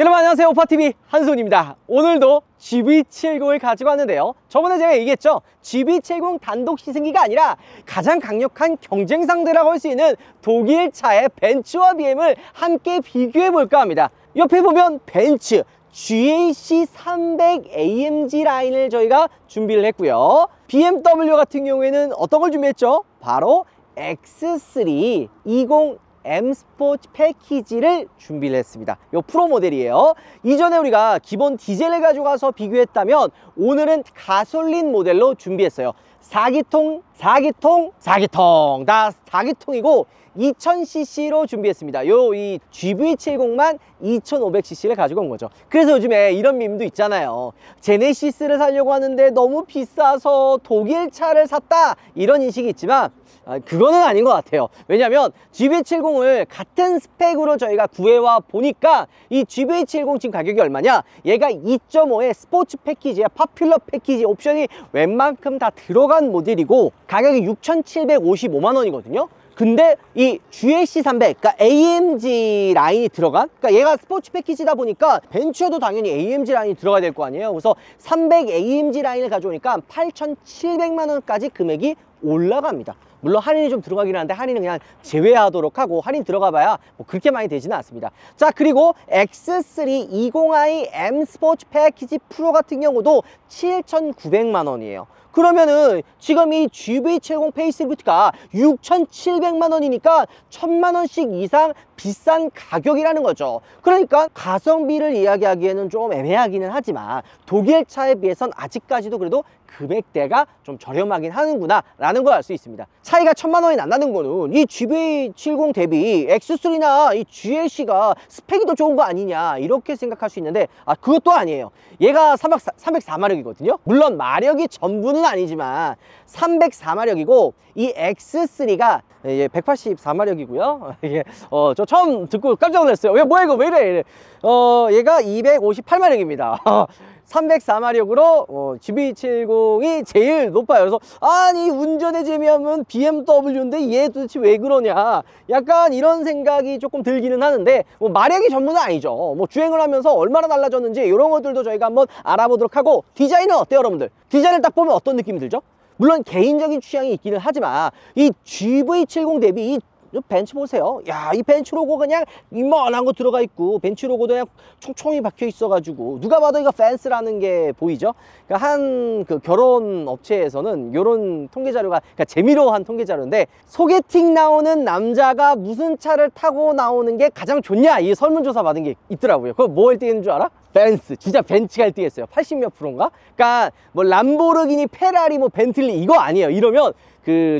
여러분 안녕하세요. 우파TV 한손입니다. 오늘도 GV70을 가지고 왔는데요. 저번에 제가 얘기했죠. GV70 단독 시승기가 아니라 가장 강력한 경쟁 상대라고 할 수 있는 독일 차의 벤츠와 BM을 함께 비교해 볼까 합니다. 옆에 보면 벤츠 GLC300 AMG 라인을 저희가 준비를 했고요. BMW 같은 경우에는 어떤 걸 준비했죠? 바로 X3 M 스포츠 패키지를 준비를 했습니다. 이 프로 모델이에요. 이전에 우리가 기본 디젤을 가지고 가서 비교했다면 오늘은 가솔린 모델로 준비했어요. 4기통 다 4기통이고 2000cc로 준비했습니다. 이 GV70만 2500cc를 가지고 온 거죠. 그래서 요즘에 이런 밈도 있잖아요. 제네시스를 사려고 하는데 너무 비싸서 독일 차를 샀다 이런 인식이 있지만 그거는 아닌 것 같아요. 왜냐하면 GV70을 같은 스펙으로 저희가 구해와 보니까 이 GV70 지금 가격이 얼마냐, 얘가 2.5의 스포츠 패키지에 파퓰러 패키지 옵션이 웬만큼 다 들어간 모델이고 가격이 6,755만원이거든요 근데 이 GLC300, 그러니까 AMG 라인이 들어간, 그러니까 얘가 스포츠 패키지다 보니까 벤츠도 당연히 AMG 라인이 들어가야 될 거 아니에요. 그래서 300 AMG 라인을 가져오니까 8,700만원까지 금액이 올라갑니다. 물론 할인이 좀 들어가긴 하는데 할인은 그냥 제외하도록 하고 할인 들어가봐야 뭐 그렇게 많이 되지는 않습니다. 자, 그리고 X3 20i M 스포츠 패키지 프로 같은 경우도 7,900만원이에요 그러면은 지금 이 GV70 페이스리프트가 6,700만원이니까 1,000만원씩 이상 비싼 가격이라는 거죠. 그러니까 가성비를 이야기하기에는 좀 애매하기는 하지만 독일 차에 비해선 아직까지도 그래도 금액대가 좀 저렴하긴 하는구나 라는 걸 알 수 있습니다. 차이가 1,000만원이 난다는 거는 이 GV70 대비 X3나 이 GLC가 스펙이 더 좋은 거 아니냐 이렇게 생각할 수 있는데 그것도 아니에요. 얘가 304마력이거든요 물론 마력이 전부는 아니지만 304마력이고 이 X3가 184마력이고요 저 처음 듣고 깜짝 놀랐어요. 뭐야 이거 왜 이래. 얘가 258마력입니다 304마력으로 GV70이 제일 높아요. 그래서 아니 운전의 재미하면 BMW인데 얘 도대체 왜 그러냐 약간 이런 생각이 조금 들기는 하는데 마력이 전부는 아니죠. 주행을 하면서 얼마나 달라졌는지 이런 것들도 저희가 한번 알아보도록 하고, 디자인은 어때요 여러분들? 디자인을 딱 보면 어떤 느낌이 들죠? 물론 개인적인 취향이 있기는 하지만 이 GV70 대비 이 벤츠 보세요. 야, 이 벤츠 로고 그냥 이만한 거 들어가 있고 벤츠 로고도 그냥 총총히 박혀 있어가지고 누가 봐도 이거 펜스라는 게 보이죠. 그러니까 한 그 결혼 업체에서는 이런 통계 자료가, 그러니까 재미로 한 통계 자료인데 소개팅 나오는 남자가 무슨 차를 타고 나오는 게 가장 좋냐 이 설문조사 받은 게 있더라고요. 그거 뭐 1등인 줄 알아? 벤츠. 진짜 벤츠가 1등했어요. 80몇 프로인가? 그러니까 뭐 람보르기니, 페라리, 뭐 벤틀리 이거 아니에요. 이러면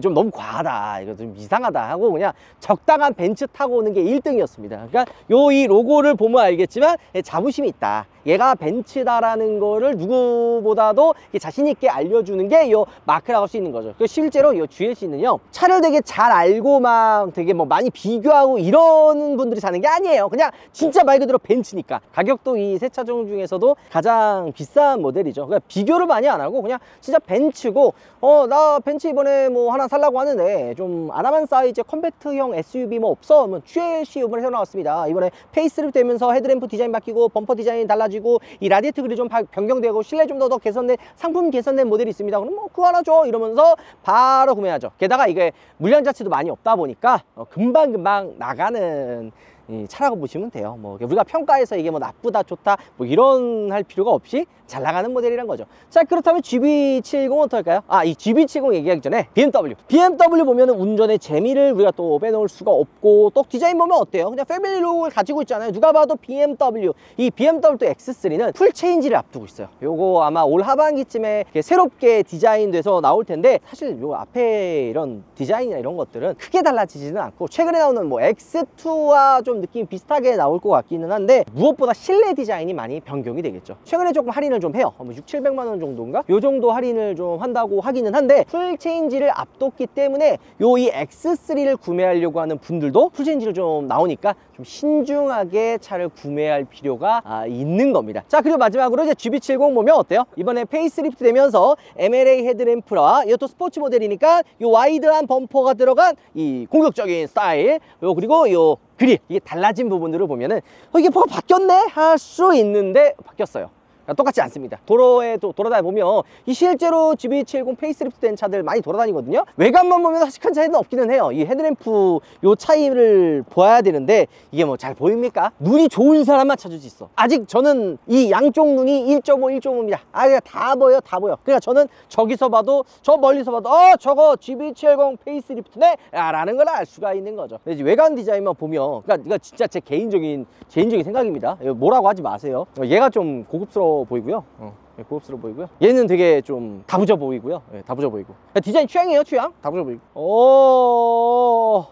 좀 너무 과하다, 이거 좀 이상하다 하고 그냥 적당한 벤츠 타고 오는 게 1등이었습니다. 그러니까 이 로고를 보면 알겠지만 자부심이 있다, 얘가 벤츠다라는 거를 누구보다도 자신 있게 알려주는 게 이 마크라고 할 수 있는 거죠. 실제로 이 GLC는요 차를 되게 잘 알고 막 되게 뭐 많이 비교하고 이런 분들이 사는 게 아니에요. 그냥 진짜 말 그대로 벤츠니까 가격도 이 세 차종 중에서도 가장 비싼 모델이죠. 그러니까 비교를 많이 안 하고 그냥 진짜 벤츠고, 나 벤츠 이번에 뭐 하나 살라고 하는데 좀 아담한 사이즈 컴팩트형 SUV 뭐 없어? 그러면 GLC를 해놓았습니다. 이번에 페이스리프트 되면서 헤드램프 디자인 바뀌고 범퍼 디자인 달라지고 이 라디에이터 그릴이 좀 변경되고 실내 좀 더 개선된, 상품 개선된 모델이 있습니다. 그럼 그거 하나 줘 이러면서 바로 구매하죠. 게다가 이게 물량 자체도 많이 없다 보니까 금방금방 나가는 차라고 보시면 돼요. 우리가 평가해서 이게 나쁘다 좋다 이런 할 필요가 없이 잘 나가는 모델이란 거죠. 자, 그렇다면 GV70은 어떨까요? 이 GV70 얘기하기 전에 BMW 보면은 운전의 재미를 우리가 또 빼놓을 수가 없고, 또 디자인 보면 어때요? 그냥 패밀리 로고를 가지고 있잖아요. 누가 봐도 BMW. 이 BMW X3는 풀 체인지를 앞두고 있어요. 요거 아마 올 하반기쯤에 새롭게 디자인돼서 나올 텐데 사실 요 앞에 이런 디자인이나 이런 것들은 크게 달라지지는 않고 최근에 나오는 X2와 좀 느낌 비슷하게 나올 것 같기는 한데 무엇보다 실내 디자인이 많이 변경이 되겠죠. 최근에 조금 할인을 좀 해요. 6,700만원 정도인가? 요 정도 할인을 좀 한다고 하기는 한데 풀체인지를 앞뒀기 때문에 이 X3를 구매하려고 하는 분들도 풀체인지를 좀 나오니까 좀 신중하게 차를 구매할 필요가 있는 겁니다. 자, 그리고 마지막으로 이제 GV70 보면 어때요? 이번에 페이스리프트 되면서 MLA 헤드램프와 이것도 스포츠 모델이니까 이 와이드한 범퍼가 들어간 이 공격적인 스타일, 그리고 요 그립, 이게 달라진 부분들을 보면은 이게 뭐가 바뀌었네 할 수 있는데 바뀌었어요. 똑같지 않습니다. 도로에 돌아다니 보면 이 실제로 GV70 페이스리프트 된 차들 많이 돌아다니거든요. 외관만 보면 사실 큰 차이는 없기는 해요. 이 헤드램프 요 차이를 보아야 되는데 이게 뭐 잘 보입니까? 눈이 좋은 사람만 찾을 수 있어. 아직 저는 이 양쪽 눈이 1.5, 1.5입니다. 아, 그냥 다 보여, 다 보여. 그러니까 저는 저기서 봐도, 저 멀리서 봐도 저거 GV70 페이스리프트네? 라는 걸 알 수가 있는 거죠. 근데 이제 외관 디자인만 보면, 그러니까 이거 진짜 제 개인적인 생각입니다. 뭐라고 하지 마세요. 얘가 좀 고급스러워 보이고요. 고급스러워 보이고요. 얘는 되게 좀 다부져 보이고요. 네, 다부져 보이고. 디자인 취향이에요, 취향. 다부져 보이고.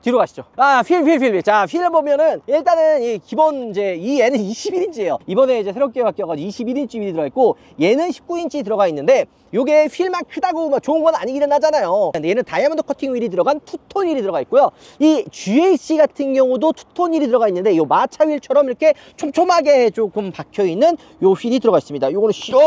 뒤로 가시죠. 휠. 자, 휠을 보면은 일단은 이 기본 이제 이 얘는 21인치예요. 이번에 이제 새롭게 바뀌어가지고 21인치 휠이 들어가 있고 얘는 19인치 들어가 있는데 요게 휠만 크다고 막 좋은 건 아니기는 하잖아요. 근데 얘는 다이아몬드 커팅 휠이 들어간 투톤 휠이 들어가 있고요. 이 GAC 같은 경우도 투톤 휠이 들어가 있는데 요 마차 휠처럼 이렇게 촘촘하게 조금 박혀 있는 요 휠이 들어가 있습니다. 요거는 뜨거.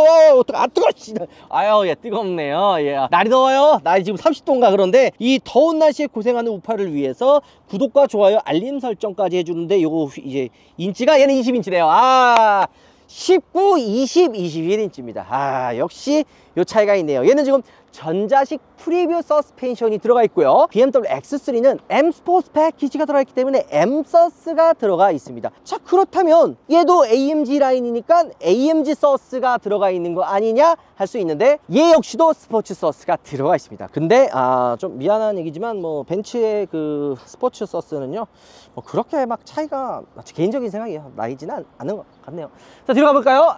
아유, 얘 뜨겁네요. 예. 날이 더워요. 날이 지금 30도인가 그런데 이 더운 날씨에 고생하는 우파를 위해서 구독과 좋아요, 알림 설정까지 해주는데 요거 이제 인치가 얘는 20인치네요. 19, 20, 21인치입니다. 역시 요 차이가 있네요. 얘는 지금 전자식 프리뷰 서스펜션이 들어가 있고요. BMW X3는 M 스포츠 패키지가 들어가 있기 때문에 M 서스가 들어가 있습니다. 자, 그렇다면 얘도 AMG 라인이니까 AMG 서스가 들어가 있는 거 아니냐 할 수 있는데 얘 역시도 스포츠 서스가 들어가 있습니다. 근데 좀 미안한 얘기지만 뭐 벤츠의 그 스포츠 서스는요, 뭐 그렇게 막 차이가, 개인적인 생각이에요, 나이지는 않은 것 같네요. 자, 뒤로 가볼까요?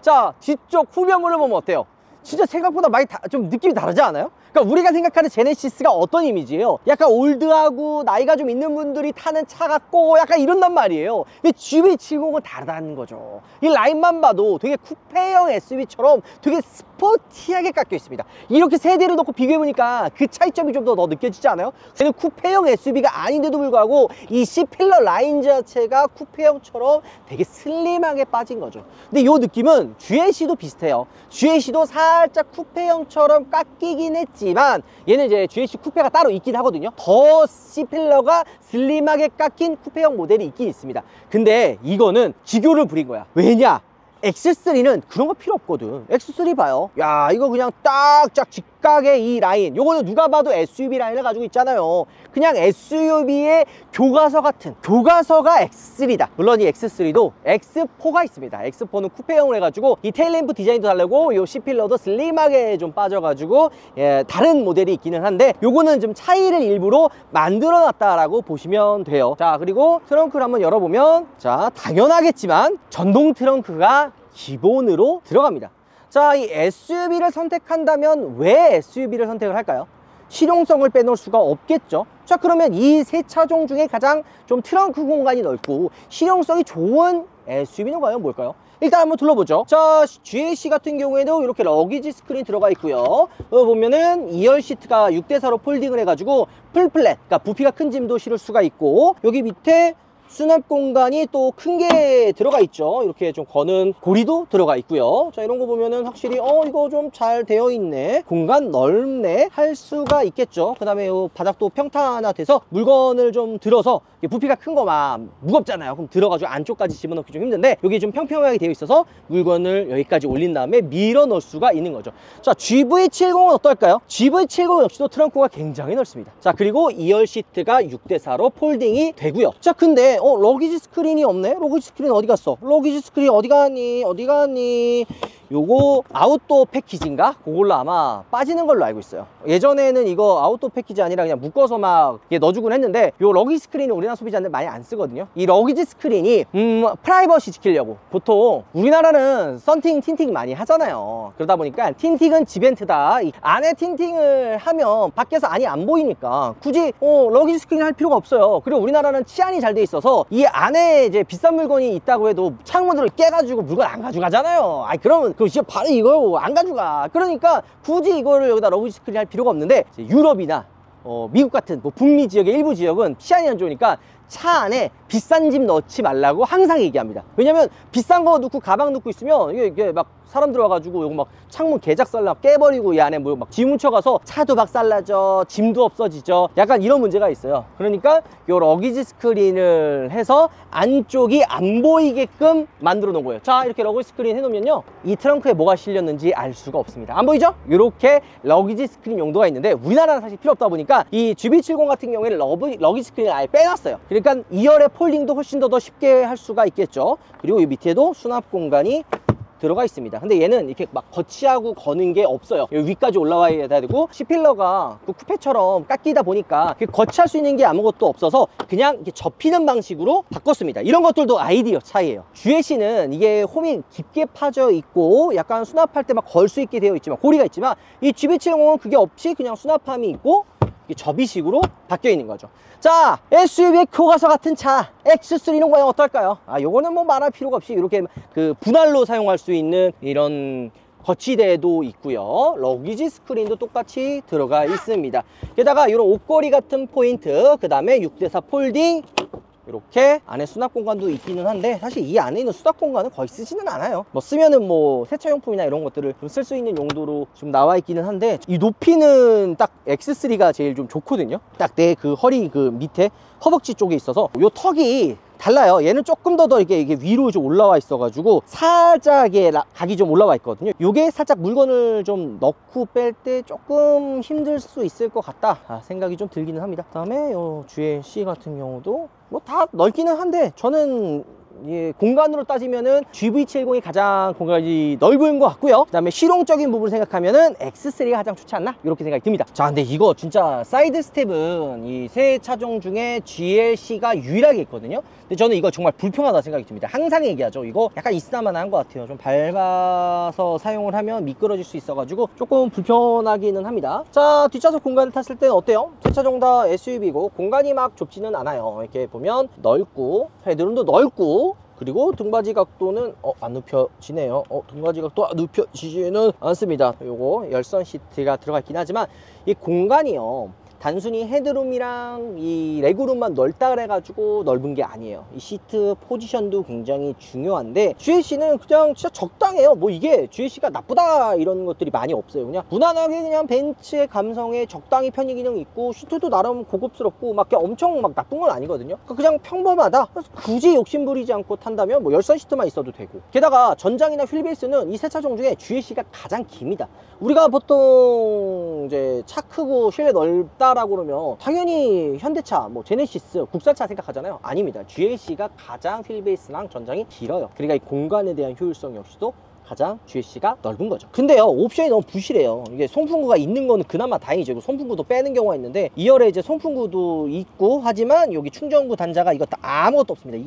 자, 뒤쪽 후면부를 보면 어때요? 진짜 생각보다 많이 좀 느낌이 다르지 않아요? 그러니까 우리가 생각하는 제네시스가 어떤 이미지예요? 약간 올드하고 나이가 좀 있는 분들이 타는 차 같고 약간 이런단 말이에요. 근데 GV70은 다르다는 거죠. 이 라인만 봐도 되게 쿠페형 SUV처럼 되게 스포티하게 깎여 있습니다. 이렇게 세 대를 놓고 비교해보니까 그 차이점이 좀 더 느껴지지 않아요? 얘는 쿠페형 SUV가 아닌데도 불구하고 이 C필러 라인 자체가 쿠페형처럼 되게 슬림하게 빠진 거죠. 근데 이 느낌은 GLC도 비슷해요. GLC도 살짝 쿠페형처럼 깎이긴 했지만 얘는 이제 GLC 쿠페가 따로 있긴 하거든요. 더 C필러가 슬림하게 깎인 쿠페형 모델이 있긴 있습니다. 근데 이거는 기교를 부린 거야. 왜냐? X3는 그런 거 필요 없거든. X3 봐요. 야, 이거 그냥 딱딱 직각의 이 라인, 요거는 누가 봐도 SUV 라인을 가지고 있잖아요. 그냥 SUV의 교과서 같은, 교과서가 X3다. 물론 이 X3도 X4가 있습니다. X4는 쿠페형을 해가지고 이 테일램프 디자인도 다르고 요 C필러도 슬림하게 좀 빠져가지고, 예, 다른 모델이 있기는 한데 요거는 좀 차이를 일부러 만들어놨다라고 보시면 돼요. 자, 그리고 트렁크를 한번 열어보면, 자, 당연하겠지만 전동 트렁크가 기본으로 들어갑니다. 자, 이 SUV를 선택한다면 왜 SUV를 선택을 할까요? 실용성을 빼놓을 수가 없겠죠. 자, 그러면 이 세 차종 중에 가장 좀 트렁크 공간이 넓고 실용성이 좋은 SUV는 과연 뭘까요? 일단 한번 둘러보죠. 자, GAC 같은 경우에도 이렇게 러기지 스크린 들어가 있고요. 보면은 2열 시트가 6대4로 폴딩을 해가지고 풀플랫, 그러니까 부피가 큰 짐도 실을 수가 있고, 여기 밑에 수납 공간이 또 큰 게 들어가 있죠. 이렇게 좀 거는 고리도 들어가 있고요. 자, 이런 거 보면은 확실히 이거 좀 잘 되어 있네, 공간 넓네 할 수가 있겠죠. 그 다음에 요 바닥도 평탄화 돼서 물건을 좀 들어서, 부피가 큰 거 막 무겁잖아요. 그럼 들어가지고 안쪽까지 집어넣기 좀 힘든데 여기 좀 평평하게 되어 있어서 물건을 여기까지 올린 다음에 밀어 넣을 수가 있는 거죠. 자, GV70은 어떨까요? GV70 역시도 트렁크가 굉장히 넓습니다. 자, 그리고 2열 시트가 6대4로 폴딩이 되고요. 자, 근데 러기지 스크린이 없네? 러기지 스크린 어디 갔어? 러기지 스크린 어디 가니? 어디 가니? 요거 아웃도어 패키지인가? 그걸로 아마 빠지는 걸로 알고 있어요. 예전에는 이거 아웃도어 패키지 아니라 그냥 묶어서 막 넣어주곤 했는데 요 러기지 스크린은 우리나라 소비자들 많이 안 쓰거든요. 이 러기지 스크린이 프라이버시 지키려고, 보통 우리나라는 썬팅, 틴팅 많이 하잖아요. 그러다 보니까 틴팅은 지벤트다, 이 안에 틴팅을 하면 밖에서 안이 안 보이니까 굳이 러기지 스크린 할 필요가 없어요. 그리고 우리나라는 치안이 잘 돼 있어서 이 안에 이제 비싼 물건이 있다고 해도 창문으로 깨가지고 물건 안 가져가잖아요. 그러면 그럼 진짜 바로 이거 안 가져가. 그러니까 굳이 이거를 여기다 러브 스크린 할 필요가 없는데, 유럽이나 미국 같은 뭐 북미 지역의 일부 지역은 치안이 안 좋으니까 차 안에 비싼 집 넣지 말라고 항상 얘기합니다. 왜냐면 비싼 거 넣고 가방 넣고 있으면 이게 막 사람 들어와가지고 요거 막 창문 개작살나 깨버리고 이 안에 뭐 막 쥐 뭉쳐가서 차도 박살나죠, 짐도 없어지죠. 약간 이런 문제가 있어요. 그러니까 요 러기지 스크린을 해서 안쪽이 안 보이게끔 만들어 놓은 거예요. 자, 이렇게 러기지 스크린 해놓으면요, 이 트렁크에 뭐가 실렸는지 알 수가 없습니다. 안 보이죠? 이렇게 러기지 스크린 용도가 있는데 우리나라는 사실 필요 없다 보니까 이 GV70 같은 경우에는 러기지 스크린을 아예 빼놨어요. 그러니까 2열의 폴딩도 훨씬 더 쉽게 할 수가 있겠죠. 그리고 이 밑에도 수납 공간이 들어가 있습니다. 근데 얘는 이렇게 막 거치하고 거는 게 없어요. 여기 위까지 올라와야 되고 C필러가 그 쿠페처럼 깎이다 보니까 거치할 수 있는 게 아무것도 없어서 그냥 이렇게 접히는 방식으로 바꿨습니다. 이런 것들도 아이디어 차이예요. GLC는 이게 홈이 깊게 파져 있고 약간 수납할 때 막 걸 수 있게 되어 있지만 고리가 있지만 이 GV70은 그게 없이 그냥 수납함이 있고 접이식으로 바뀌어 있는 거죠. 자, SUV의 교과서 같은 차 X3는 과연 어떨까요? 아, 요거는 뭐 말할 필요가 없이 이렇게 그 분할로 사용할 수 있는 이런 거치대도 있고요. 러기지 스크린도 똑같이 들어가 있습니다. 게다가 이런 옷걸이 같은 포인트, 그 다음에 6:4 폴딩, 이렇게 안에 수납 공간도 있기는 한데 사실 이 안에 있는 수납 공간은 거의 쓰지는 않아요. 뭐 쓰면은 뭐 세차용품이나 이런 것들을 좀 쓸 수 있는 용도로 좀 나와 있기는 한데 이 높이는 딱 X3가 제일 좀 좋거든요. 딱 내 그 허리 그 밑에 허벅지 쪽에 있어서 요 턱이 달라요. 얘는 조금 더 이게 위로 좀 올라와 있어가지고 살짝의 각이 좀 올라와 있거든요. 요게 살짝 물건을 좀 넣고 뺄 때 조금 힘들 수 있을 것 같다, 생각이 좀 들기는 합니다. 그 다음에 요 GLC 같은 경우도 뭐 다 넓기는 한데 저는 예, 공간으로 따지면은 GV70이 가장 공간이 넓은 것 같고요. 그 다음에 실용적인 부분을 생각하면은 X3가 가장 좋지 않나? 이렇게 생각이 듭니다. 자, 근데 이거 진짜 사이드 스텝은 이 세 차종 중에 GLC가 유일하게 있거든요. 근데 저는 이거 정말 불편하다 생각이 듭니다. 항상 얘기하죠. 이거 약간 있으나마나한 것 같아요. 좀 밟아서 사용을 하면 미끄러질 수 있어가지고 조금 불편하기는 합니다. 자, 뒷좌석 공간을 탔을 때는 어때요? 세 차종 다 SUV고 공간이 막 좁지는 않아요. 이렇게 보면 넓고 헤드룸도 넓고 그리고 등받이 각도는 안 눕혀지네요. 등받이 각도 눕혀지지는 않습니다. 요거 열선 시트가 들어가 있긴 하지만 이 공간이요, 단순히 헤드룸이랑 이 레그룸만 넓다 그래가지고 넓은 게 아니에요. 이 시트 포지션도 굉장히 중요한데 GLC는 그냥 진짜 적당해요. 뭐 이게 GLC가 나쁘다 이런 것들이 많이 없어요. 그냥 무난하게 그냥 벤츠의 감성에 적당히 편의 기능이 있고 시트도 나름 고급스럽고 막 엄청 막 나쁜 건 아니거든요. 그냥 평범하다. 그래서 굳이 욕심 부리지 않고 탄다면 뭐 열선 시트만 있어도 되고, 게다가 전장이나 휠베이스는 이 세 차종 중에 GLC가 가장 깁니다. 우리가 보통 이제 차 크고 실내 넓다 라고 그러면 당연히 현대차, 뭐 제네시스, 국산차 생각하잖아요. 아닙니다. GLC가 가장 휠베이스랑 전장이 길어요. 그러니까 이 공간에 대한 효율성 역시도 가장 GLC가 넓은 거죠. 근데요, 옵션이 너무 부실해요. 이게 송풍구가 있는 거는 그나마 다행이죠. 송풍구도 빼는 경우가 있는데 2열에 이제 송풍구도 있고 하지만 여기 충전구 단자가 이거 다 아무것도 없습니다.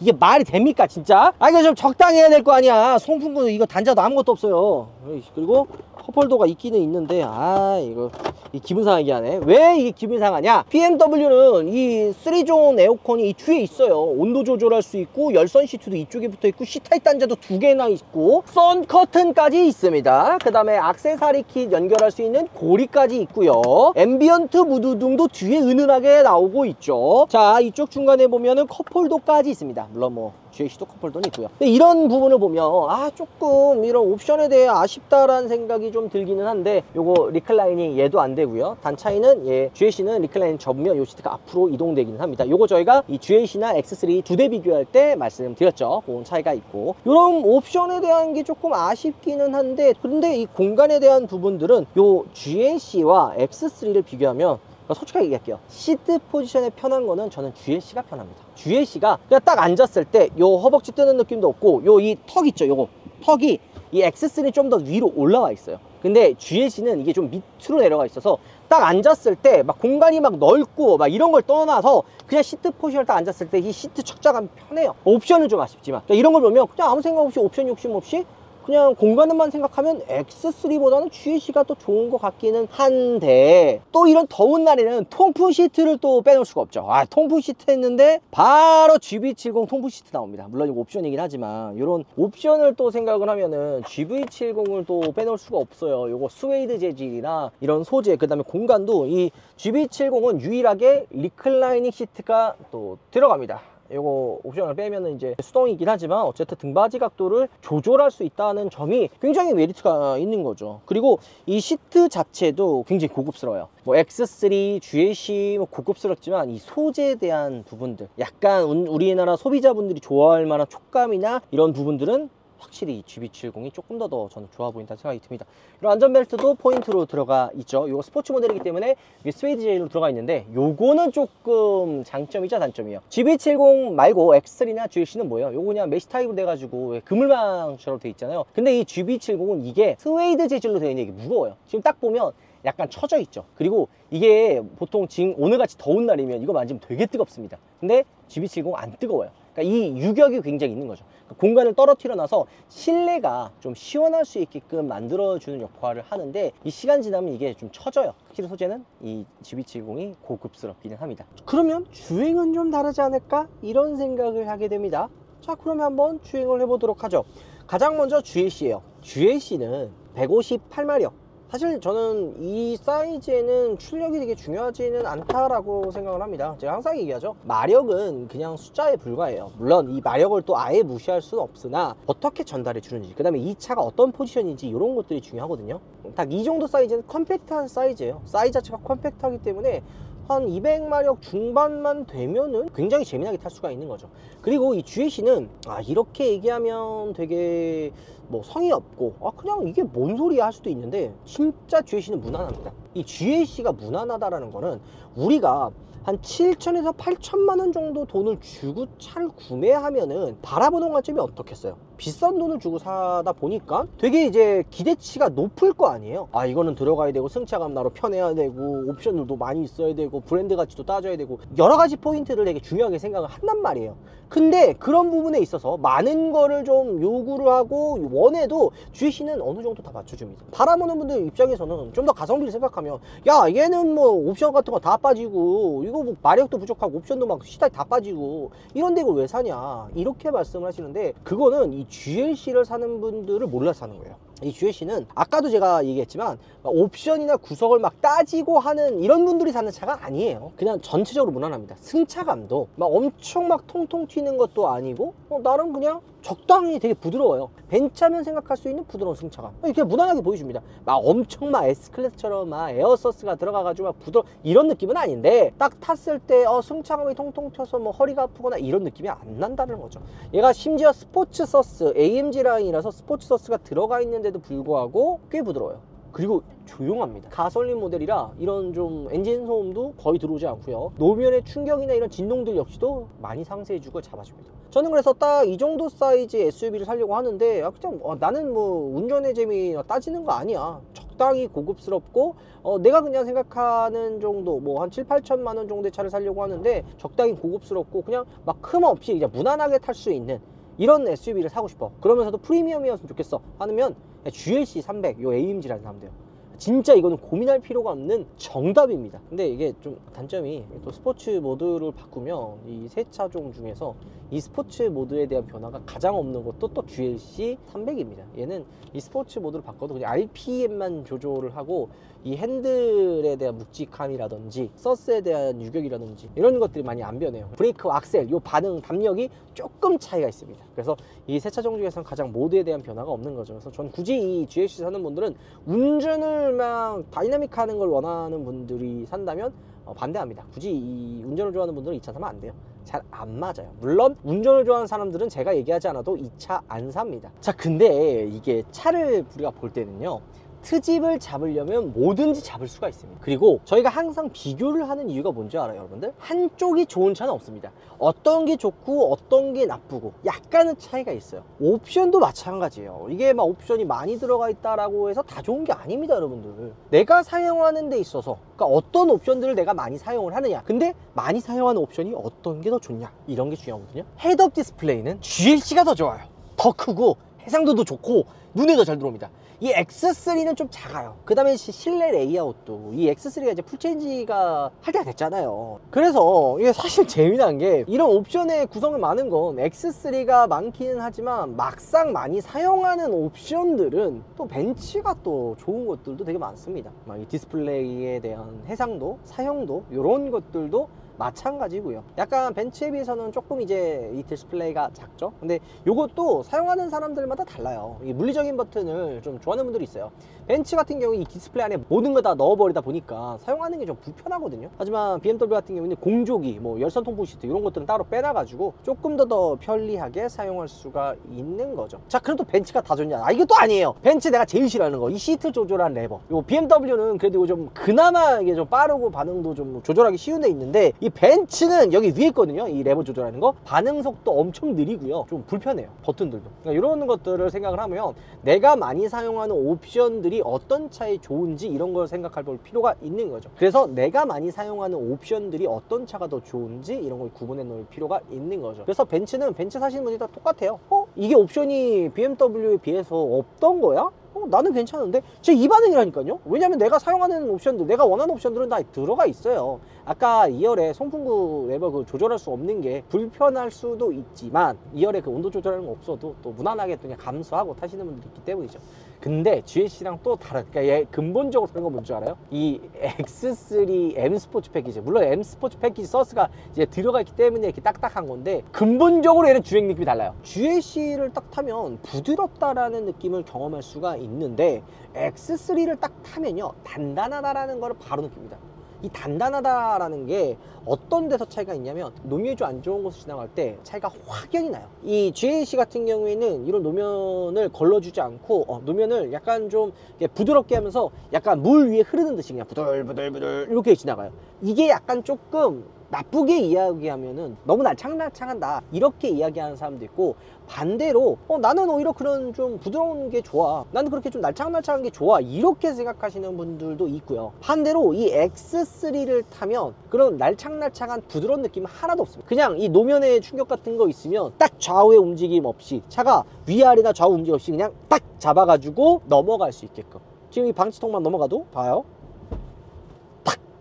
이게 말이 됩니까 진짜? 아, 이거 좀 적당히 해야 될 거 아니야. 송풍구 이거 단자도 아무것도 없어요. 그리고 컵홀더가 있기는 있는데 아, 이거 이 기분 상하게 하네. 왜 이게 기분 상하냐? BMW는 이 3존 에어컨이 이 뒤에 있어요. 온도 조절할 수 있고 열선 시트도 이쪽에 붙어 있고 C타입 단자도 2개나 있고 선 커튼까지 있습니다. 그 다음에 액세서리 킷 연결할 수 있는 고리까지 있고요. 앰비언트 무드등도 뒤에 은은하게 나오고 있죠. 자, 이쪽 중간에 보면은 컵홀더까지 있습니다. 물론 뭐 GLC도 컵홀더는 있고요. 근데 이런 부분을 보면 아, 조금 이런 옵션에 대해 아쉽다라는 생각이 좀 들기는 한데 요거 리클라이닝 얘도 안 되고요. 단 차이는 예, GLC는 리클라이닝 접으면 요 시트가 앞으로 이동되기는 합니다. 요거 저희가 이 GLC나 X3 두 대 비교할 때 말씀드렸죠. 그런 차이가 있고 요런 옵션에 대한 게 조금 아쉽기는 한데 그런데 이 공간에 대한 부분들은 요 GLC와 X3를 비교하면 솔직하게 얘기할게요. 시트 포지션에 편한 거는 저는 GLC가 편합니다. GLC가 그냥 딱 앉았을 때 요 허벅지 뜨는 느낌도 없고 요 이 턱 있죠, 요거 턱이 이 X3는 좀 더 위로 올라와 있어요. 근데 GLC는 이게 좀 밑으로 내려가 있어서 딱 앉았을 때 막 공간이 막 넓고 막 이런 걸 떠나서 그냥 시트 포지션을 딱 앉았을 때 이 시트 척자감이 편해요. 옵션은 좀 아쉽지만 이런 걸 보면 그냥 아무 생각 없이 옵션 욕심 없이 그냥 공간만 생각하면 X3보다는 GLC가 또 좋은 것 같기는 한데, 또 이런 더운 날에는 통풍 시트를 또 빼놓을 수가 없죠. 아, 통풍 시트 했는데 바로 GV70 통풍 시트 나옵니다. 물론 이거 옵션이긴 하지만 이런 옵션을 또 생각을 하면은 GV70을 또 빼놓을 수가 없어요. 요거 스웨이드 재질이나 이런 소재, 그 다음에 공간도 이 GV70은 유일하게 리클라이닝 시트가 또 들어갑니다. 요거 옵션을 빼면은 이제 수동이긴 하지만 어쨌든 등받이 각도를 조절할 수 있다는 점이 굉장히 메리트가 있는 거죠. 그리고 이 시트 자체도 굉장히 고급스러워요. 뭐 X3, GLC 뭐 고급스럽지만 이 소재에 대한 부분들, 약간 우리나라 소비자분들이 좋아할 만한 촉감이나 이런 부분들은 확실히 GV70이 조금 더 저는 좋아 보인다는 생각이 듭니다. 이런 안전벨트도 포인트로 들어가 있죠. 이거 스포츠 모델이기 때문에 이게 스웨이드 재질로 들어가 있는데, 요거는 조금 장점이자 단점이에요. GV70 말고 X3나 GLC는 뭐예요? 요거 그냥 메쉬 타입으로 돼가지고 그물망처럼 돼 있잖아요. 근데 이 GV70은 이게 스웨이드 재질로 되어 있는 게 무거워요. 지금 딱 보면 약간 처져 있죠. 그리고 이게 보통 지금 오늘같이 더운 날이면 이거 만지면 되게 뜨겁습니다. 근데 GV70 안 뜨거워요. 이 유격이 굉장히 있는 거죠. 공간을 떨어뜨려놔서 실내가 좀 시원할 수 있게끔 만들어주는 역할을 하는데, 이 시간 지나면 이게 좀 처져요. 확실히 소재는 이 GV70이 고급스럽기는 합니다. 그러면 주행은 좀 다르지 않을까? 이런 생각을 하게 됩니다. 자, 그러면 한번 주행을 해보도록 하죠. 가장 먼저 GLC예요. GLC는 158마력. 사실 저는 이 사이즈에는 출력이 되게 중요하지는 않다라고 생각을 합니다. 제가 항상 얘기하죠. 마력은 그냥 숫자에 불과해요. 물론 이 마력을 또 아예 무시할 수는 없으나 어떻게 전달해 주는지, 그 다음에 이 차가 어떤 포지션인지 이런 것들이 중요하거든요. 딱 이 정도 사이즈는 컴팩트한 사이즈예요. 사이즈 자체가 컴팩트하기 때문에 한 200마력 중반만 되면은 굉장히 재미나게 탈 수가 있는 거죠. 그리고 이 GLC는 아, 이렇게 얘기하면 되게 뭐 성의 없고 아 그냥 이게 뭔 소리야 할 수도 있는데, 진짜 GLC는 무난합니다. 이 GLC가 무난하다라는 거는 우리가 한 7천에서 8천만 원 정도 돈을 주고 차를 구매하면은 바라보는 관점이 어떻겠어요? 비싼 돈을 주고 사다 보니까 되게 이제 기대치가 높을 거 아니에요. 아, 이거는 들어가야 되고 승차감 나로 편해야 되고 옵션들도 많이 있어야 되고 브랜드 가치도 따져야 되고 여러 가지 포인트를 되게 중요하게 생각을 한단 말이에요. 근데 그런 부분에 있어서 많은 거를 좀 요구를 하고 원해도 GLC는 어느 정도 다 맞춰줍니다. 바라보는 분들 입장에서는 좀 더 가성비를 생각하면 야, 얘는 뭐 옵션 같은 거 다 빠지고 이거 뭐 마력도 부족하고 옵션도 막 시달이 다 빠지고 이런데 이걸 왜 사냐 이렇게 말씀을 하시는데, 그거는 이 GLC를 사는 분들을 몰라 사는 거예요. 이 GLC는 아까도 제가 얘기했지만 옵션이나 구성을 막 따지고 하는 이런 분들이 사는 차가 아니에요. 그냥 전체적으로 무난합니다. 승차감도 막 엄청 막 통통 튀는 것도 아니고 나름 그냥 적당히 되게 부드러워요. 벤츠하면 생각할 수 있는 부드러운 승차감, 이렇게 무난하게 보여줍니다. 막 엄청 막 S클래스처럼 막 에어서스가 들어가가지고 막 부드러운 이런 느낌은 아닌데, 딱 탔을 때 승차감이 통통 튀어서 뭐 허리가 아프거나 이런 느낌이 안 난다는 거죠. 얘가 심지어 스포츠 서스 AMG 라인이라서 스포츠 서스가 들어가 있는데 도 불구하고 꽤 부드러워요. 그리고 조용합니다. 가솔린 모델이라 이런 좀 엔진 소음도 거의 들어오지 않고요. 노면의 충격이나 이런 진동들 역시도 많이 상쇄해주고 잡아줍니다. 저는 그래서 딱 이 정도 사이즈의 SUV를 사려고 하는데, 그냥 나는 뭐 운전의 재미 따지는 거 아니야. 적당히 고급스럽고 내가 그냥 생각하는 정도 뭐 한 7, 8천만 원 정도의 차를 사려고 하는데 적당히 고급스럽고 그냥 막 흠 없이 그냥 무난하게 탈 수 있는 이런 SUV를 사고 싶어. 그러면서도 프리미엄이었으면 좋겠어 하면 GLC 300, 요 AMG 라인 사면 돼요. 진짜 이거는 고민할 필요가 없는 정답입니다. 근데 이게 좀 단점이, 또 스포츠 모드를 바꾸면 이 세 차종 중에서 이 스포츠 모드에 대한 변화가 가장 없는 것도 또 GLC 300입니다. 얘는 이 스포츠 모드를 바꿔도 그냥 RPM만 조절을 하고 이 핸들에 대한 묵직함이라든지 서스에 대한 유격이라든지 이런 것들이 많이 안 변해요. 브레이크와 악셀, 요 반응 담력이 조금 차이가 있습니다. 그래서 이 세 차종 중에서는 가장 모드에 대한 변화가 없는 거죠. 그래서 전 굳이 이 GLC 사는 분들은 운전을 막 다이나믹하는 걸 원하는 분들이 산다면 반대합니다. 굳이 이 운전을 좋아하는 분들은 이 차 사면 안 돼요. 잘 안 맞아요. 물론 운전을 좋아하는 사람들은 제가 얘기하지 않아도 이 차 안 삽니다. 자, 근데 이게 차를 우리가 볼 때는요, 트집을 잡으려면 뭐든지 잡을 수가 있습니다. 그리고 저희가 항상 비교를 하는 이유가 뭔지 알아요, 여러분들? 한쪽이 좋은 차는 없습니다. 어떤 게 좋고 어떤 게 나쁘고 약간은 차이가 있어요. 옵션도 마찬가지예요. 이게 막 옵션이 많이 들어가 있다라고 해서 다 좋은 게 아닙니다, 여러분들. 내가 사용하는 데 있어서, 그러니까 어떤 옵션들을 내가 많이 사용을 하느냐, 근데 많이 사용하는 옵션이 어떤 게 더 좋냐, 이런 게 중요하거든요. 헤드업 디스플레이는 GLC가 더 좋아요. 더 크고 해상도도 좋고 눈에 더 잘 들어옵니다. 이 X3는 좀 작아요. 그 다음에 실내 레이아웃도 이 X3가 이제 풀체인지가 할 때가 됐잖아요. 그래서 이게 사실 재미난 게 이런 옵션의 구성이 많은 건 X3가 많기는 하지만 막상 많이 사용하는 옵션들은 또 벤치가 또 좋은 것들도 되게 많습니다. 막 이 디스플레이에 대한 해상도, 사용도 이런 것들도 마찬가지고요. 약간 벤츠에 비해서는 조금 이제 이 디스플레이가 작죠. 근데 이것도 사용하는 사람들마다 달라요. 이 물리적인 버튼을 좀 좋아하는 분들이 있어요. 벤츠 같은 경우 이 디스플레이 안에 모든 거 다 넣어버리다 보니까 사용하는 게 좀 불편하거든요. 하지만 BMW 같은 경우는 공조기, 뭐 열선 통풍 시트 이런 것들은 따로 빼놔가지고 조금 더 편리하게 사용할 수가 있는 거죠. 자, 그럼 또 벤츠가 다 좋냐? 아, 이게 또 아니에요. 벤츠 내가 제일 싫어하는 거, 이 시트 조절한 레버. 요 BMW는 그래도 좀 그나마 이게 좀 빠르고 반응도 좀 조절하기 쉬운 데 있는데, 이 벤츠는 여기 위에 있거든요. 이 레버 조절하는 거 반응 속도 엄청 느리고요, 좀 불편해요. 버튼들도. 그러니까 이런 것들을 생각을 하면 내가 많이 사용하는 옵션들이 어떤 차에 좋은지 이런 걸 생각할 필요가 있는 거죠. 그래서 내가 많이 사용하는 옵션들이 어떤 차가 더 좋은지 이런 걸 구분해 놓을 필요가 있는 거죠. 그래서 벤츠는 벤츠 사시는 분들이 다 똑같아요. 이게 옵션이 BMW에 비해서 없던 거야? 나는 괜찮은데? 제 이 반응이라니까요. 왜냐면 내가 사용하는 옵션들, 내가 원하는 옵션들은 다 들어가 있어요. 아까 2열에 송풍구 레버 그 조절할 수 없는 게 불편할 수도 있지만 2열에 그 온도 조절하는 거 없어도 또 무난하게 또 그냥 감수하고 타시는 분들이 있기 때문이죠. 근데 GLC랑 또 다른, 그러니까 얘 근본적으로 다른 건 뭔지 알아요? 이 X3 M 스포츠 패키지, 물론 M 스포츠 패키지 서스가 이제 들어가 있기 때문에 이렇게 딱딱한 건데 근본적으로 얘는 주행 느낌이 달라요. GLC를 딱 타면 부드럽다라는 느낌을 경험할 수가 있는데 X3를 딱 타면요, 단단하다라는 걸 바로 느낍니다. 이 단단하다라는 게 어떤 데서 차이가 있냐면 노면이 안 좋은 곳을 지나갈 때 차이가 확연히 나요. 이 GLC 같은 경우에는 이런 노면을 걸러주지 않고 노면을 약간 좀 부드럽게 하면서 약간 물 위에 흐르는 듯이 그냥 부들부들부들 이렇게 지나가요. 이게 약간 조금 나쁘게 이야기하면은 너무 날창날창한다 이렇게 이야기하는 사람도 있고, 반대로 나는 오히려 그런 좀 부드러운 게 좋아, 나는 그렇게 좀 날창날창한 게 좋아 이렇게 생각하시는 분들도 있고요. 반대로 이 X3를 타면 그런 날창날창한 부드러운 느낌은 하나도 없습니다. 그냥 이 노면의 충격 같은 거 있으면 딱 좌우의 움직임 없이 차가 위아래나 좌우 움직임 없이 그냥 딱 잡아가지고 넘어갈 수 있게끔, 지금 이 방치통만 넘어가도 봐요,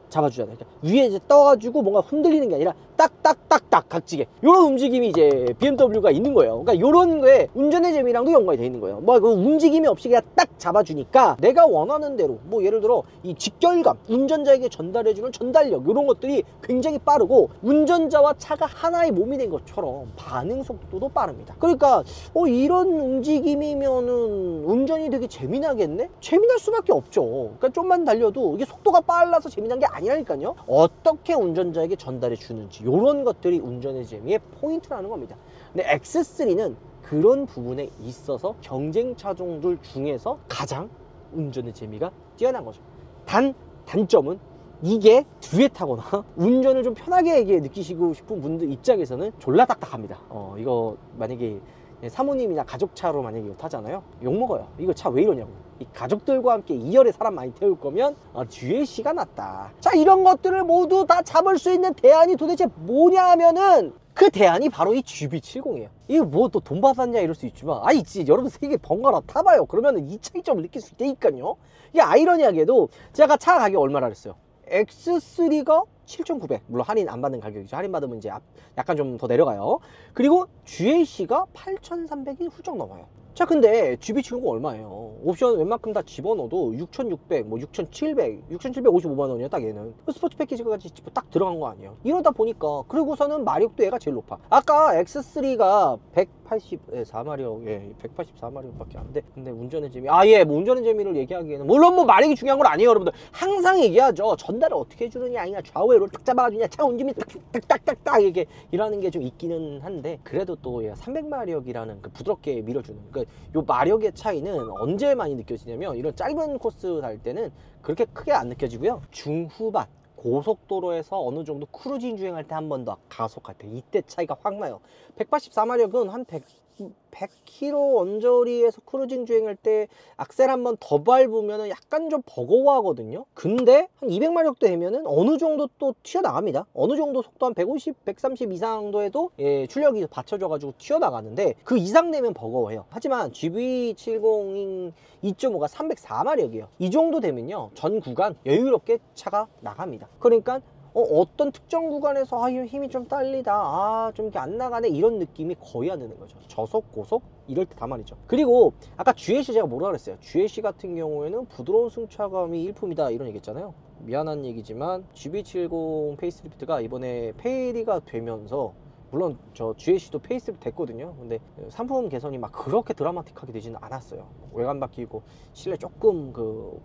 잡아주잖아요. 그러니까 위에 이제 떠가지고 뭔가 흔들리는 게 아니라 딱딱딱딱 각지게 이런 움직임이 이제 BMW가 있는 거예요. 그러니까 이런 거에 운전의 재미랑도 연관이 돼 있는 거예요. 뭐 그 움직임이 없이 그냥 딱 잡아주니까 내가 원하는 대로, 뭐 예를 들어 이 직결감, 운전자에게 전달해주는 전달력 이런 것들이 굉장히 빠르고 운전자와 차가 하나의 몸이 된 것처럼 반응 속도도 빠릅니다. 그러니까 이런 움직임이면은 운전이 되게 재미나겠네? 재미날 수밖에 없죠. 그러니까 좀만 달려도 이게 속도가 빨라서 재미난 게 아니라니까요. 어떻게 운전자에게 전달해 주는지 이런 것들이 운전의 재미의 포인트라는 겁니다. 근데 X3는 그런 부분에 있어서 경쟁 차종들 중에서 가장 운전의 재미가 뛰어난 거죠. 단 단점은 이게 뒤에 타거나 운전을 좀 편하게 느끼시고 싶은 분들 입장에서는 졸라 딱딱합니다. 이거 만약에 사모님이나 가족 차로 만약에 타잖아요. 욕먹어요. 이거 차 왜 이러냐고. 이 가족들과 함께 2열에 사람 많이 태울 거면 GLC가 낫다. 자, 이런 것들을 모두 다 잡을 수 있는 대안이 도대체 뭐냐 하면은 그 대안이 바로 이 GV70이에요. 이거 뭐 또 돈 받았냐 이럴 수 있지만 있지, 여러분 세계 번갈아 타봐요. 그러면은 이 차이점을 느낄 수 있다니까요. 이게 아이러니하게도 제가 차 가격 얼마라 그랬어요? X3가 7,900, 물론 할인 안 받는 가격이죠. 할인 받으면 이제 약간 좀 더 내려가요. 그리고 GLC가 8,300이 훌쩍 넘어요. 자, 근데 GV70은 얼마예요? 옵션 웬만큼 다 집어넣어도 6,600, 뭐 6,700, 6,755만원이에요 딱 얘는. 스포츠 패키지까지 딱 들어간 거 아니에요. 이러다 보니까 그리고서는 마력도 얘가 제일 높아. 아까 X3가 184마력, 예, 184마력밖에 안 돼. 근데 운전의 재미, 뭐 운전의 재미를 얘기하기에는 물론 뭐 마력이 중요한 건 아니에요. 여러분들 항상 얘기하죠. 전달을 어떻게 해주느냐 아니냐, 좌우로 딱 잡아주냐, 차 움직임이 딱딱딱딱딱 이게 이라는 게 좀 있기는 한데, 그래도 또 얘가 300마력이라는 그 부드럽게 밀어주는 요 마력의 차이는 언제 많이 느껴지냐면 이런 짧은 코스 갈 때는 그렇게 크게 안 느껴지고요, 중후반 고속도로에서 어느 정도 크루징 주행할 때 한 번 더 가속할 때 이때 차이가 확 나요. 184마력은 한 100... 100km 언저리에서 크루징 주행할 때 악셀 한 번 더 밟으면 약간 좀 버거워하거든요. 근데 한 200마력 되면 어느 정도 또 튀어나갑니다. 어느 정도 속도 한 150, 130 이상도에도 출력이 받쳐져가지고 튀어나가는데 그 이상 되면 버거워해요. 하지만 GV70 2.5가 304마력이에요. 이 정도 되면요 전 구간 여유롭게 차가 나갑니다. 그러니까 어떤 특정 구간에서 힘이 좀 딸리다, 좀 이렇게 안 나가네 이런 느낌이 거의 안 드는 거죠. 저속, 고속 이럴 때 다 말이죠. 그리고 아까 GLC 제가 뭐라 그랬어요? GLC 같은 경우에는 부드러운 승차감이 일품이다 이런 얘기 했잖아요. 미안한 얘기지만 GV70 페이스리프트가 이번에 페이리가 되면서, 물론 저 GLC도 페이스리프트 됐거든요. 근데 상품 개선이 막 그렇게 드라마틱하게 되지는 않았어요. 외관 바뀌고 실내 조금 그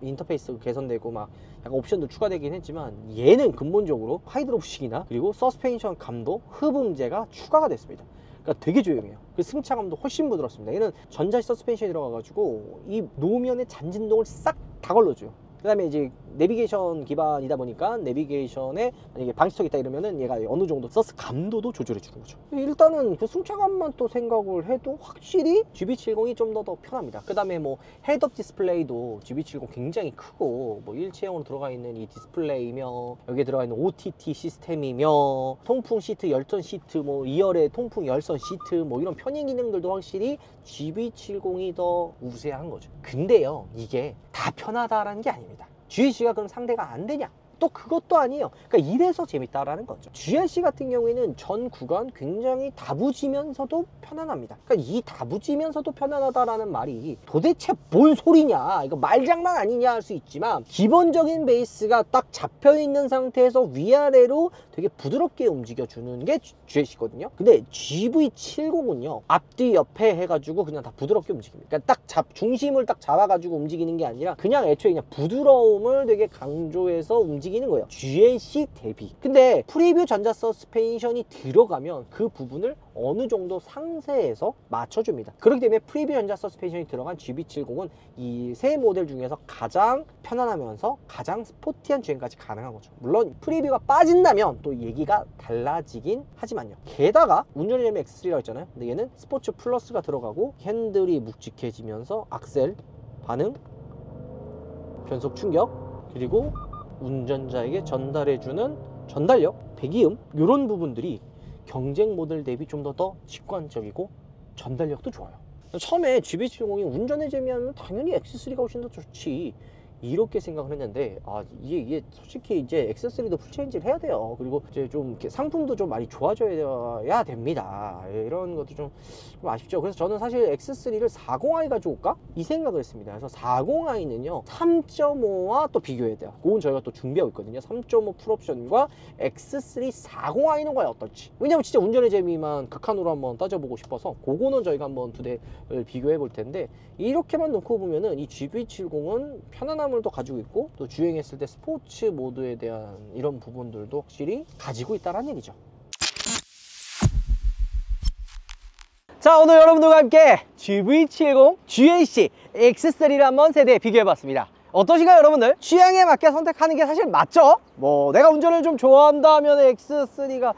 인터페이스 개선되고 막 약간 옵션도 추가되긴 했지만, 얘는 근본적으로 하이드로프식이나 그리고 서스펜션 감도, 흡음재가 추가가 됐습니다. 그러니까 되게 조용해요. 승차감도 훨씬 부드럽습니다. 얘는 전자식 서스펜션이 들어가가지고 이 노면의 잔진동을 싹 다 걸러줘요. 그 다음에 이제 내비게이션 기반이다 보니까 내비게이션에 만약에 방지턱이 있다 이러면은 얘가 어느 정도 서스 감도도 조절해 주는 거죠. 일단은 그 승차감만 또 생각을 해도 확실히 GV70이 좀 더 편합니다. 그 다음에 뭐 헤드업 디스플레이도 GV70 굉장히 크고, 뭐 일체형으로 들어가 있는 이 디스플레이며, 여기에 들어가 있는 OTT 시스템이며, 통풍 시트, 열선 시트, 뭐 2열의 통풍 열선 시트, 뭐 이런 편의 기능들도 확실히 GV70이 더 우세한 거죠. 근데요 이게 다 편하다라는 게 아니에요. GLC가 그럼 상대가 안 되냐? 또 그것도 아니에요. 그러니까 이래서 재밌다라는 거죠. GLC 같은 경우에는 전 구간 굉장히 다부지면서도 편안합니다. 그러니까 이 다부지면서도 편안하다라는 말이 도대체 뭔 소리냐, 이거 말장난 아니냐 할 수 있지만, 기본적인 베이스가 딱 잡혀있는 상태에서 위아래로 되게 부드럽게 움직여주는 게 GLC거든요. 근데 GV70은요 앞뒤 옆에 해가지고 그냥 다 부드럽게 움직입니다. 그러니까 딱 중심을 딱 잡아가지고 움직이는 게 아니라 그냥 애초에 그냥 부드러움을 되게 강조해서 움직이는 거예요. GLC 대비. 근데 프리뷰 전자 서스펜션이 들어가면 그 부분을 어느 정도 상세해서 맞춰줍니다. 그렇기 때문에 프리뷰 전자 서스펜션이 들어간 GV70은 이 세 모델 중에서 가장 편안하면서 가장 스포티한 주행까지 가능한 거죠. 물론 프리뷰가 빠진다면 또 얘기가 달라지긴 하지만요. 게다가 운전자면 X3라고 했잖아요. 근데 얘는 스포츠 플러스가 들어가고 핸들이 묵직해지면서 악셀, 반응, 변속 충격, 그리고 운전자에게 전달해주는 전달력, 배기음, 이런 부분들이 경쟁 모델 대비 좀 더 직관적이고 전달력도 좋아요. 처음에 GV70이 운전에 재미하면 당연히 X3가 훨씬 더 좋지 이렇게 생각을 했는데, 이게 솔직히 이제 X3도 풀체인지를 해야 돼요. 그리고 이제 좀 이렇게 상품도 좀 많이 좋아져야 됩니다. 이런 것도 좀 아쉽죠. 그래서 저는 사실 X3를 40i 가지고 올까? 이 생각을 했습니다. 그래서 40i는요 3.5와 또 비교해야 돼요. 그건 저희가 또 준비하고 있거든요. 3.5 풀옵션과 X3 40i는 과연 어떨지. 왜냐면 진짜 운전의 재미만 극한으로 한번 따져보고 싶어서 그거는 저희가 한번 두 대를 비교해 볼 텐데, 이렇게만 놓고 보면은 이 GV70은 편안한 도 가지고 있고, 또 주행했을 때 스포츠 모드에 대한 이런 부분들도 확실히 가지고 있다는 얘기죠. 자, 오늘 여러분들과 함께 GV70 GLC X3를 한번 세대 비교해봤습니다. 어떠신가요 여러분들? 취향에 맞게 선택하는 게 사실 맞죠? 뭐 내가 운전을 좀 좋아한다면 X3가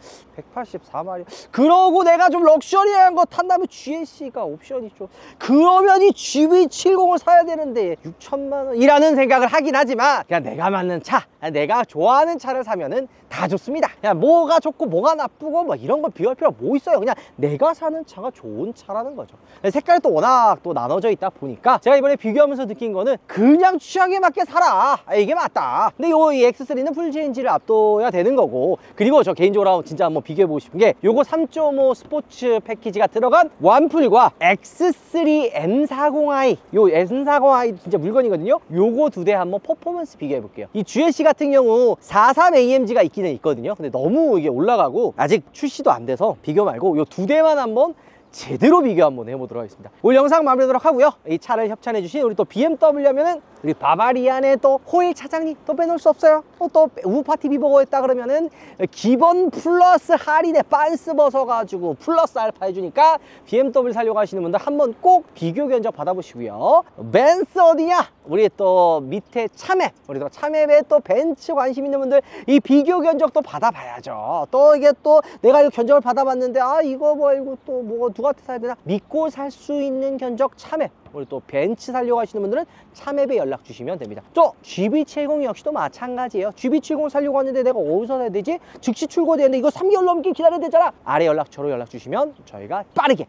184마력, 그러고 내가 좀 럭셔리한 거 탄다면 GLC가 옵션이죠. 그러면 이 GV70을 사야 되는데 6천만원이라는 생각을 하긴 하지만, 그냥 내가 맞는 차, 내가 좋아하는 차를 사면은 다 좋습니다. 그냥 뭐가 좋고 뭐가 나쁘고 뭐 이런 거 비교할 필요가 뭐 있어요. 그냥 내가 사는 차가 좋은 차라는 거죠. 색깔이 또 워낙 또 나눠져 있다 보니까 제가 이번에 비교하면서 느낀 거는 그냥 취향에 맞게 사라, 이게 맞다. 근데 이 X3는 풀체인지를 앞둬야 되는 거고, 그리고 저 개인적으로 진짜 한번 비교해보고 싶은 게 요거 3.5 스포츠 패키지가 들어간 완풀과 X3 M40i, 요 M40i 진짜 물건이거든요. 요거 두 대 한번 퍼포먼스 비교해볼게요. 이 GLC 같은 경우 43 AMG가 있기는 있거든요. 근데 너무 이게 올라가고 아직 출시도 안 돼서 비교 말고 요 두 대만 한번 제대로 비교 한번 해보도록 하겠습니다. 오늘 영상 마무리하도록 하고요. 이 차를 협찬해주신 우리 또 BMW 하면은 우리 바바리안의 또 호일 차장님 또 빼놓을 수 없어요. 또 우파TV 보고 했다 그러면은 기본 플러스 할인에 빤스 벗어가지고 플러스 알파 해주니까 BMW 사려고 하시는 분들 한번 꼭 비교 견적 받아보시고요. 벤츠 어디냐? 우리 또 밑에 참앱, 우리 또 참앱에 또 벤츠 관심 있는 분들 이 비교 견적도 받아봐야죠. 또 이게 또 내가 이 견적을 받아봤는데 이거 말고 또 뭐가 부가세 사야 되나 믿고 살 수 있는 견적 참앱, 오늘 또 벤츠 살려고 하시는 분들은 참앱에 연락 주시면 됩니다. 또 GV70 역시도 마찬가지예요. GV70 살려고 하는데 내가 어디서 사야 되지? 즉시 출고되는데 이거 3개월 넘게 기다려야 되잖아. 아래 연락처로 연락 주시면 저희가 빠르게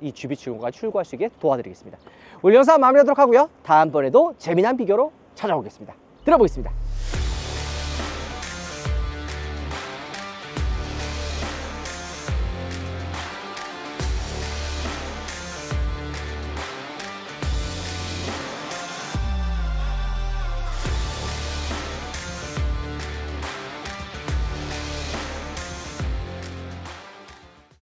이 GV70까지 출고할 수 있게 도와드리겠습니다. 오늘 영상 마무리하도록 하고요. 다음번에도 재미난 비교로 찾아오겠습니다. 들어보겠습니다.